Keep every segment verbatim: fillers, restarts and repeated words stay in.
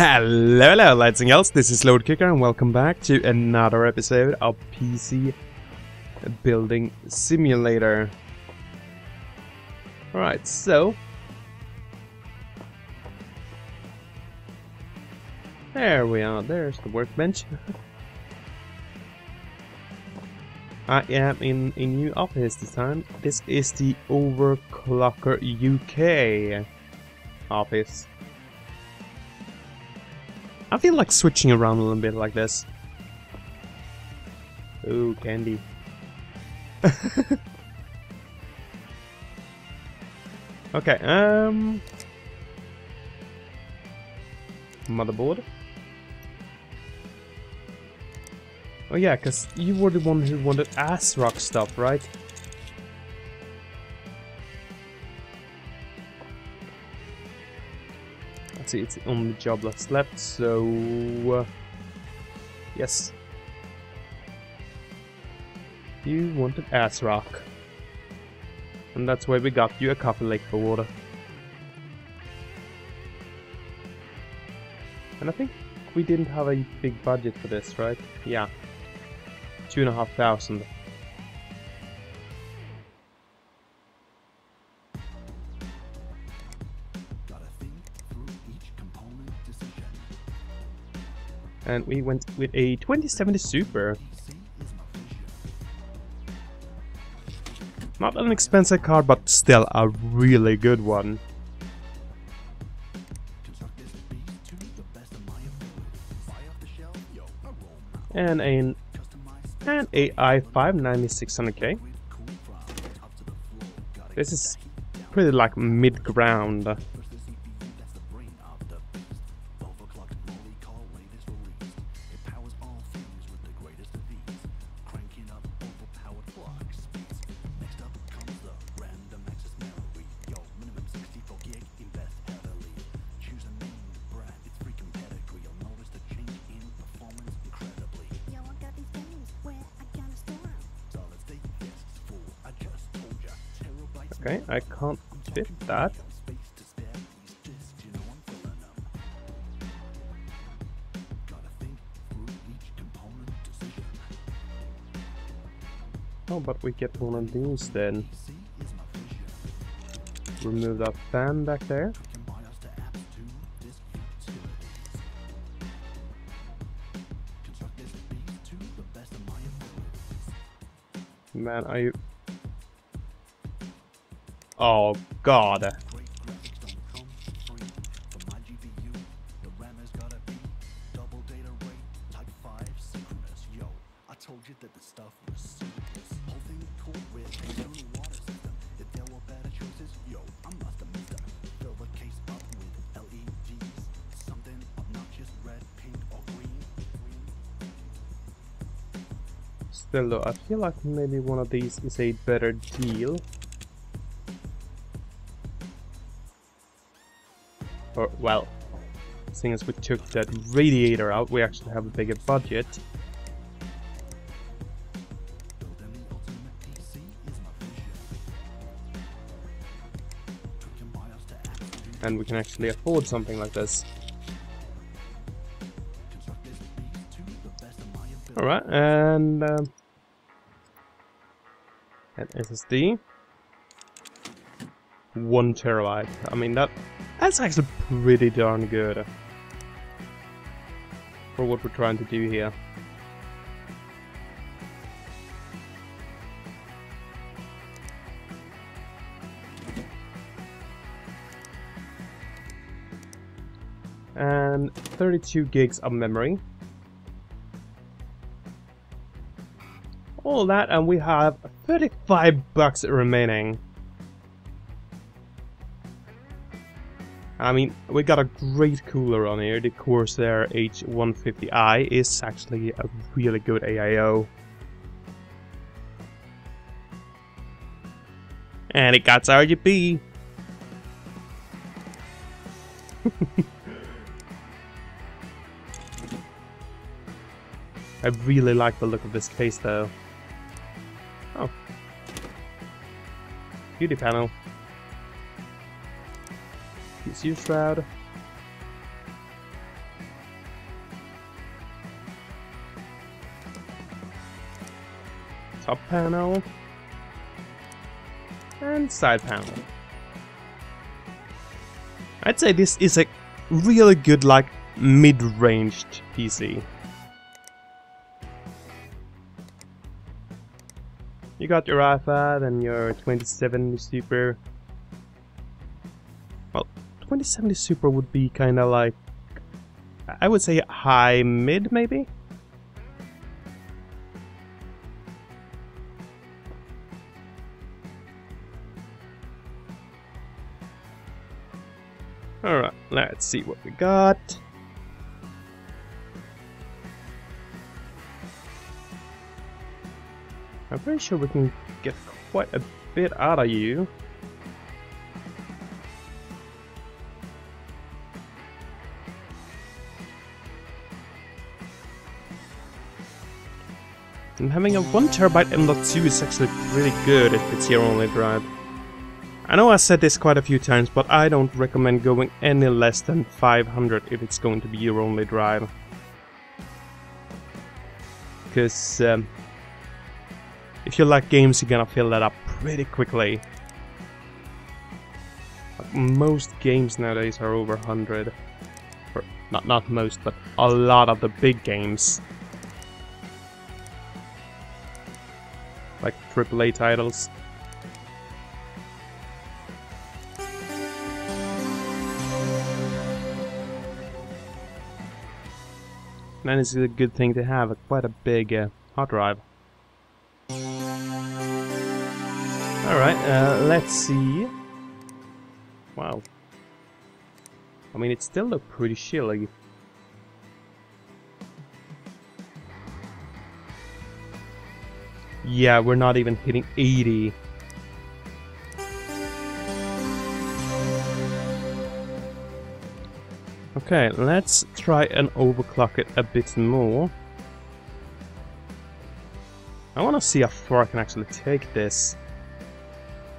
Hello, hello, lads and gals, this is LordKicker and welcome back to another episode of P C Building Simulator. Alright, so... there we are, there's the workbench. I am in a new office this time. This is the Overclocker U K office. I feel like switching around a little bit like this. Ooh, candy. Okay, um... motherboard. Oh yeah, because you were the one who wanted ASRock stuff, right? See, it's the only job that's left, so uh, yes, you wanted ASRock, and that's why we got you a coffee lake for water. And I think we didn't have a big budget for this, right? Yeah, two and a half thousand. And we went with a twenty seventy Super. Not an expensive card, but still a really good one. And an and a i five ninety-six hundred K. This is pretty like mid ground. Okay, I can't fit that. Oh, but we get one of these then. Remove that fan back there. Man, are you... oh god. Still though, I feel like maybe one of these is a better deal. Or, well, seeing as we took that radiator out, we actually have a bigger budget. And we can actually afford something like this. Alright, and... Uh, an S S D. One terabyte. I mean, that... that's actually pretty darn good for what we're trying to do here. And thirty-two gigs of memory. All that, and we have thirty-five bucks remaining. I mean, we got a great cooler on here. The Corsair H one fifty i is actually a really good A I O. And it got R G B. I really like the look of this case though. Oh. Beauty panel. P C shroud. top panel and side panel. I'd say this is a really good, like, mid-ranged P C. You got your iPad and your twenty seventy Super. Well, twenty seventy Super would be kinda like, I would say high mid maybe? Alright, let's see what we got. I'm pretty sure we can get quite a bit out of you. And having a one terabyte M dot two is actually pretty good if it's your only drive. I know I said this quite a few times, but I don't recommend going any less than five hundred if it's going to be your only drive. Because um, if you like games, you're gonna fill that up pretty quickly. Like, most games nowadays are over one hundred. Or, not, not most, but a lot of the big games. Like triple A titles. And it's a good thing to have a quite a big uh, hard drive. Alright, uh, let's see. Wow. I mean, it still looked pretty chilly. Yeah, we're not even hitting eighty. Okay, let's try and overclock it a bit more. I want to see how far I can actually take this.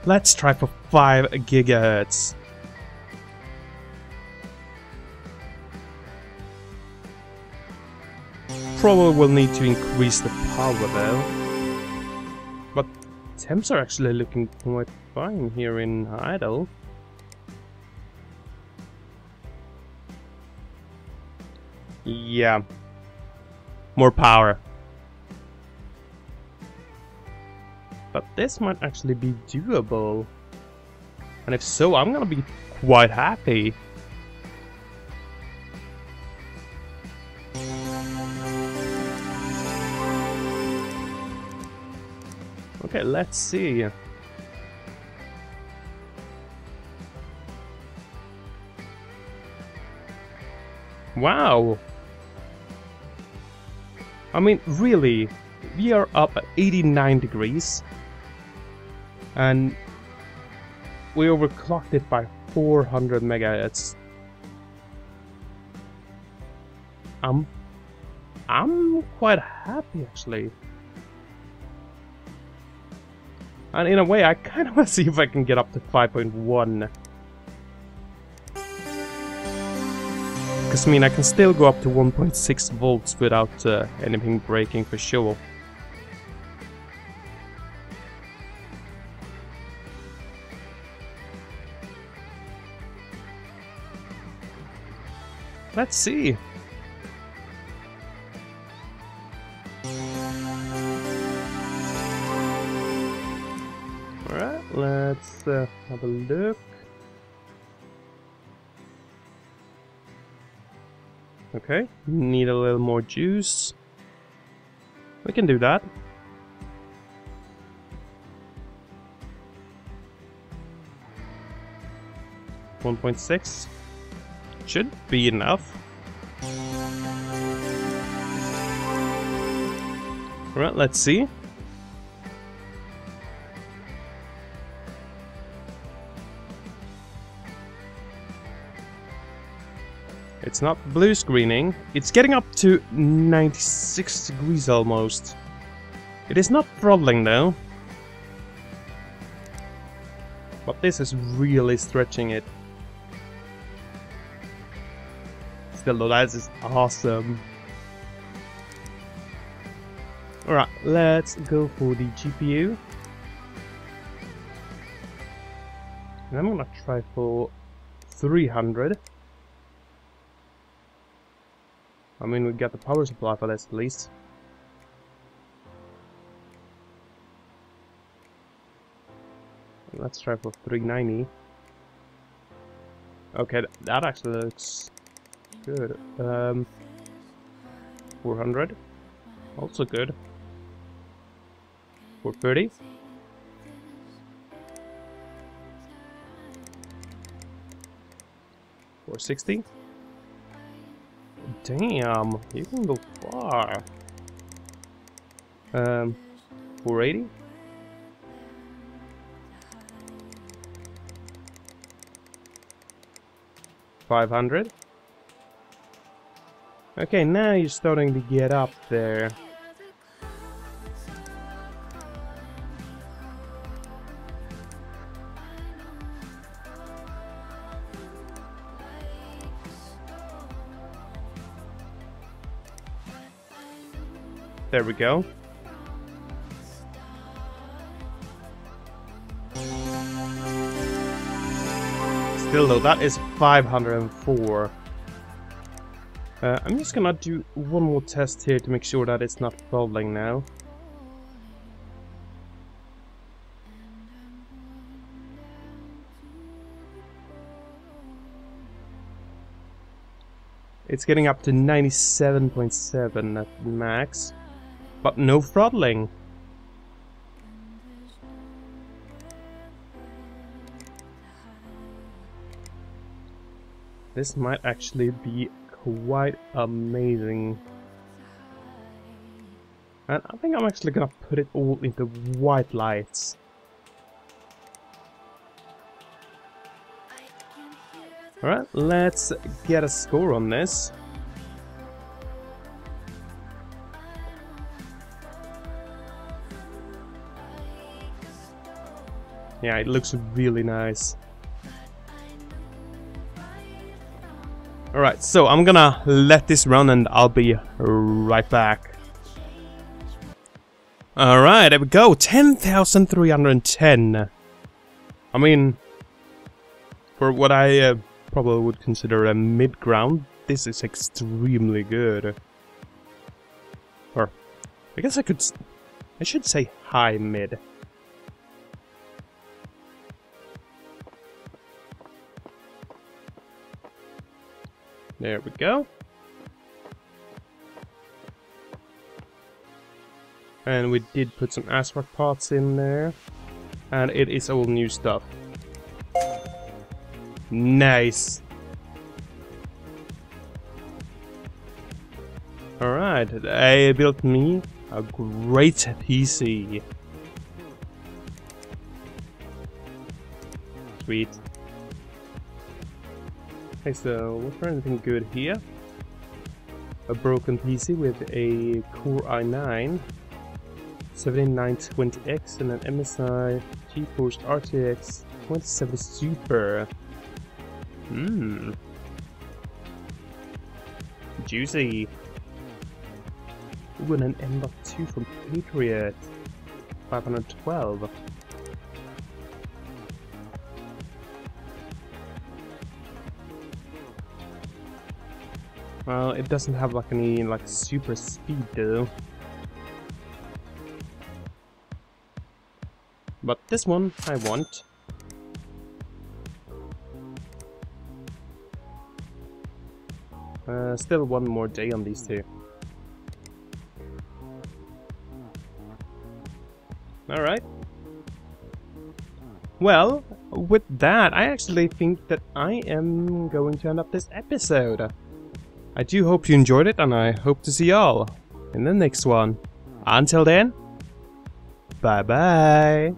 Let's try for five gigahertz. Probably will need to increase the power though. But temps are actually looking quite fine here in idle. Yeah, more power. But this might actually be doable. And if so, I'm gonna be quite happy. Okay, let's see. Wow. I mean, really, we are up at eighty-nine degrees and we overclocked it by four hundred megahertz. I'm, I'm quite happy actually. And in a way, I kind of want to see if I can get up to five point one. Because, I mean, I can still go up to one point six volts without uh, anything breaking for sure. Let's see. Alright, let's uh, have a look. Okay, need a little more juice. We can do that. one point six should be enough. Alright, let's see. It's not blue screening. It's getting up to ninety-six degrees almost. It is not throttling though. But this is really stretching it. Still though, that is awesome. Alright, let's go for the G P U. And I'm gonna try for three hundred. I mean, we got the power supply for this at least. Let's try for three ninety. Okay, that actually looks good. Um, four hundred, also good. four thirty. four sixty. Damn, you can go far. Um, four eighty. five hundred. Okay, now you're starting to get up there. There we go. Still though, that is five hundred four. Uh, I'm just gonna do one more test here to make sure that it's not bubbling now. It's getting up to ninety-seven point seven at max, but no throttling. This might actually be quite amazing. And I think I'm actually gonna put it all into white lights. Alright, let's get a score on this. Yeah, it looks really nice. Alright, so I'm gonna let this run and I'll be right back. Alright, there we go, ten thousand three hundred ten. I mean, for what I uh, probably would consider a mid-ground, this is extremely good. Or, I guess I could, I should say high-mid. There we go. And we did put some ASRock parts in there. And it is all new stuff. Nice. Alright, I built me a great P C. Sweet. Okay, so was there anything good here? A broken P C with a Core i nine, seventy-nine twenty X and an M S I GeForce R T X twenty seventy Super. Mmm. Juicy. Ooh, and an M dot two from Patriot. five hundred twelve. Well, it doesn't have like any like super speed though. But this one I want. Uh, still one more day on these two. Alright. Well, with that, I actually think that I am going to end up this episode. I do hope you enjoyed it, and I hope to see y'all in the next one. Until then, bye bye.